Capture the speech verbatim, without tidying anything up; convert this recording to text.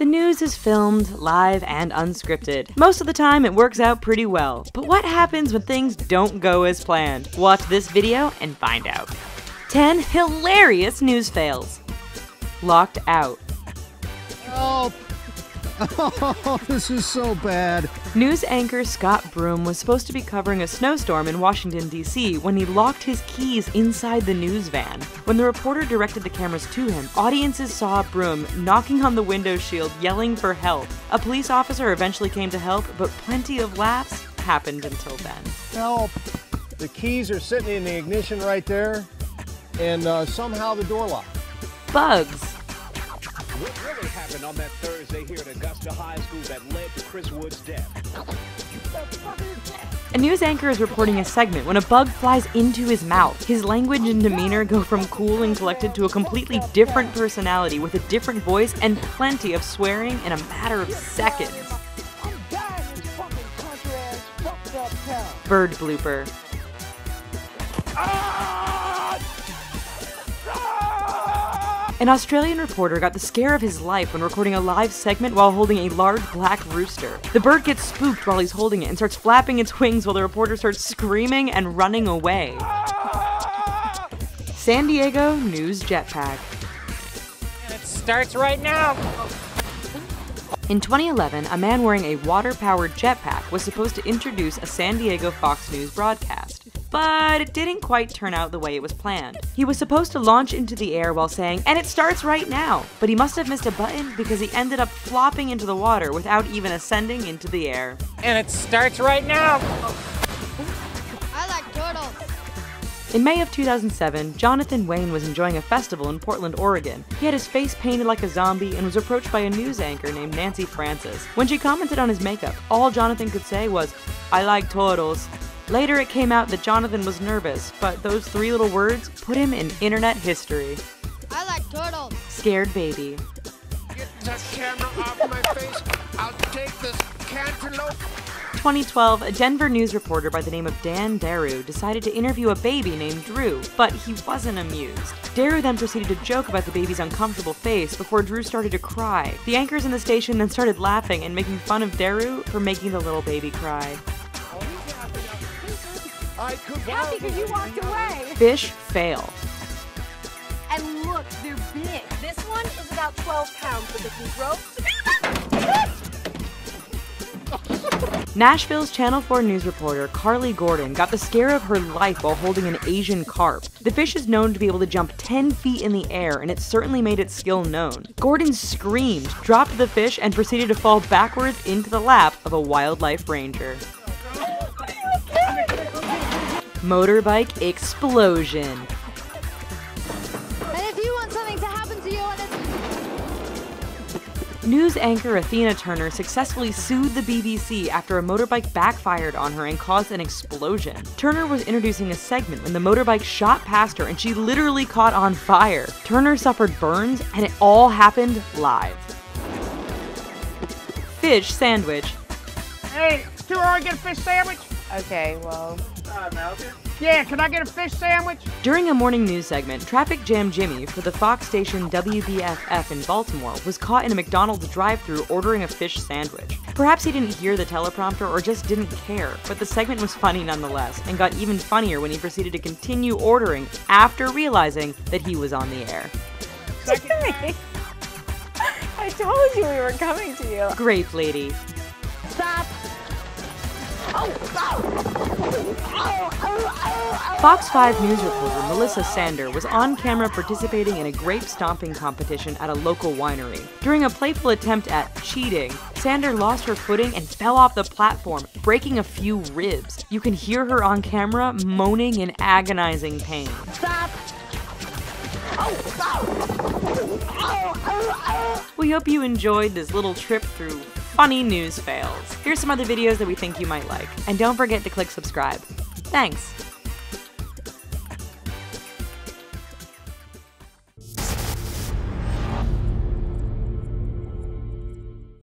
The news is filmed, live, and unscripted. Most of the time, it works out pretty well. But what happens when things don't go as planned? Watch this video and find out. ten hilarious news fails. Locked out. Help! Oh, this is so bad. News anchor Scott Broom was supposed to be covering a snowstorm in Washington, D C when he locked his keys inside the news van. When the reporter directed the cameras to him, audiences saw Broom knocking on the window shield, yelling for help. A police officer eventually came to help, but plenty of laughs happened until then. Help! The keys are sitting in the ignition right there, and uh, somehow the door locked. Bugs. What really happened on that Thursday here at Augusta High School that led to Chris Wood's death? A news anchor is reporting a segment when a bug flies into his mouth. His language and demeanor go from cool and collected to a completely different personality with a different voice and plenty of swearing in a matter of seconds. Bird Blooper. An Australian reporter got the scare of his life when recording a live segment while holding a large black rooster. The bird gets spooked while he's holding it and starts flapping its wings while the reporter starts screaming and running away. Ah! San Diego News Jetpack. And it starts right now! In twenty eleven, a man wearing a water-powered jetpack was supposed to introduce a San Diego Fox News broadcast. But it didn't quite turn out the way it was planned. He was supposed to launch into the air while saying, "And it starts right now!" But he must have missed a button because he ended up flopping into the water without even ascending into the air. And it starts right now! I like turtles! In May of two thousand seven, Jonathan Wayne was enjoying a festival in Portland, Oregon. He had his face painted like a zombie and was approached by a news anchor named Nancy Francis. When she commented on his makeup, all Jonathan could say was, "I like turtles." Later, it came out that Jonathan was nervous, but those three little words put him in internet history. I like turtles. Scared Baby. Get that camera off my face. I'll take this cantaloupe. twenty twelve, a Denver news reporter by the name of Dan Daru decided to interview a baby named Drew, but he wasn't amused. Daru then proceeded to joke about the baby's uncomfortable face before Drew started to cry. The anchors in the station then started laughing and making fun of Daru for making the little baby cry. I could happy because you walked away. Fish Fail. And look, they're big. This one is about twelve pounds for the control. Nashville's Channel four News reporter Carly Gordon got the scare of her life while holding an Asian carp. The fish is known to be able to jump ten feet in the air, and it certainly made its skill known. Gordon screamed, dropped the fish, and proceeded to fall backwards into the lap of a wildlife ranger. Motorbike Explosion. And if you want something to happen to you on a... News anchor Athena Turner successfully sued the B B C after a motorbike backfired on her and caused an explosion. Turner was introducing a segment when the motorbike shot past her and she literally caught on fire. Turner suffered burns and it all happened live. Fish Sandwich. Hey, two hour get a fish sandwich? Okay, well... Yeah, can I get a fish sandwich? During a morning news segment, Traffic Jam Jimmy for the Fox station W B F F in Baltimore was caught in a McDonald's drive-thru ordering a fish sandwich. Perhaps he didn't hear the teleprompter or just didn't care, but the segment was funny nonetheless and got even funnier when he proceeded to continue ordering after realizing that he was on the air. I told you we were coming to you. Grape Lady. Stop. Oh, oh. Fox five News reporter Melissa Sander was on camera participating in a grape stomping competition at a local winery. During a playful attempt at cheating, Sander lost her footing and fell off the platform, breaking a few ribs. You can hear her on camera moaning in agonizing pain. Stop! Oh, oh. Oh, oh, oh. We hope you enjoyed this little trip through funny news fails. Here's some other videos that we think you might like. And don't forget to click subscribe. Thanks!